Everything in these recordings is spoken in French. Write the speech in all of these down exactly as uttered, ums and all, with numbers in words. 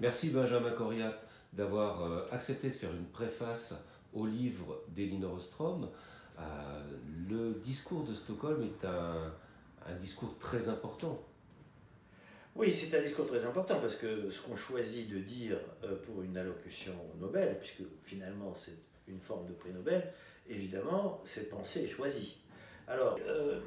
Merci Benjamin Coriat d'avoir accepté de faire une préface au livre d'Eline Ostrom. Euh, le discours de Stockholm est un, un discours très important. Oui, c'est un discours très important parce que ce qu'on choisit de dire pour une allocution Nobel, puisque finalement c'est une forme de prix Nobel, évidemment, cette pensée est choisie. Alors, euh,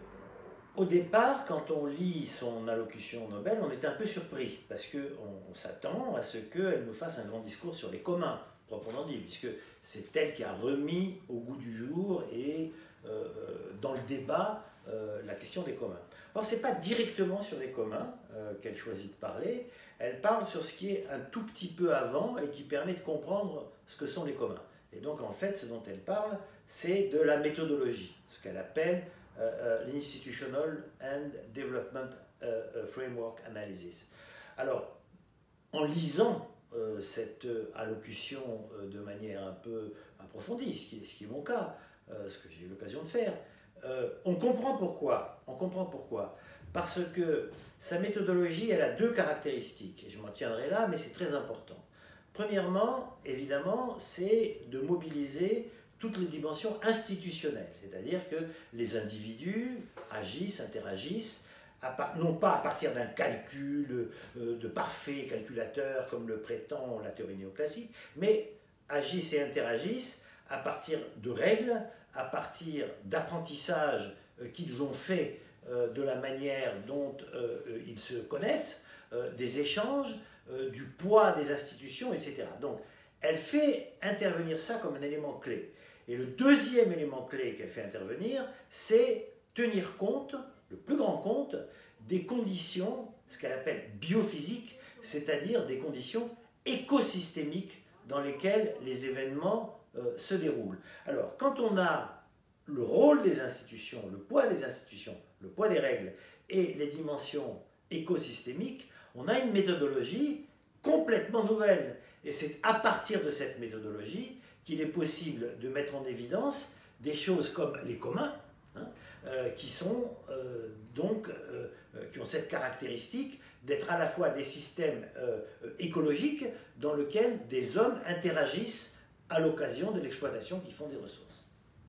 au départ, quand on lit son allocution Nobel, on est un peu surpris, parce qu'on s'attend à ce qu'elle nous fasse un grand discours sur les communs, proprement dit, puisque c'est elle qui a remis au goût du jour et euh, dans le débat euh, la question des communs. Or, ce n'est pas directement sur les communs euh, qu'elle choisit de parler, elle parle sur ce qui est un tout petit peu avant et qui permet de comprendre ce que sont les communs. Et donc, en fait, ce dont elle parle, c'est de la méthodologie, ce qu'elle appelle euh, l'Institutional and Development euh, Framework Analysis. Alors, en lisant euh, cette allocution euh, de manière un peu approfondie, ce qui, ce qui est mon cas, euh, ce que j'ai eu l'occasion de faire, euh, on comprend pourquoi. On comprend pourquoi. Parce que sa méthodologie, elle a deux caractéristiques, et je m'en tiendrai là, mais c'est très important. Premièrement, évidemment, c'est de mobiliser toutes les dimensions institutionnelles, c'est-à-dire que les individus agissent, interagissent, non pas à partir d'un calcul de parfait calculateur comme le prétend la théorie néoclassique, mais agissent et interagissent à partir de règles, à partir d'apprentissages qu'ils ont faits de la manière dont ils se connaissent, des échanges, Euh, du poids des institutions, et cetera. Donc, elle fait intervenir ça comme un élément clé. Et le deuxième élément clé qu'elle fait intervenir, c'est tenir compte, le plus grand compte, des conditions, ce qu'elle appelle biophysiques, c'est-à-dire des conditions écosystémiques dans lesquelles les événements euh, se déroulent. Alors, quand on a le rôle des institutions, le poids des institutions, le poids des règles et les dimensions écosystémiques, on a une méthodologie complètement nouvelle. Et c'est à partir de cette méthodologie qu'il est possible de mettre en évidence des choses comme les communs, hein, euh, qui, sont, euh, donc, euh, qui ont cette caractéristique d'être à la fois des systèmes euh, écologiques dans lesquels des hommes interagissent à l'occasion de l'exploitation qu'ils font des ressources.